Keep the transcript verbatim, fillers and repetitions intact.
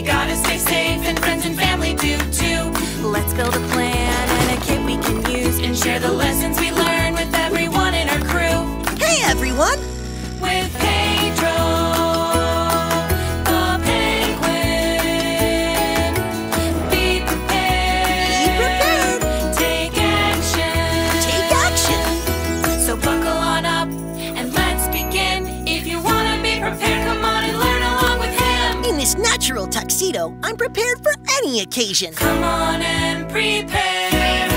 We gotta stay safe, and friends and family do too. Let's build a plan and a kit we can use, and share the lessons we learn with everyone in our crew. Hey everyone! With Pedro, the penguin. Be prepared. Be prepared. Take action. Take action. So buckle on up and let's begin. If you want to be prepared, come on and learn along with him. In this natural tuxedo, I'm prepared for any occasion. Come on and prepare.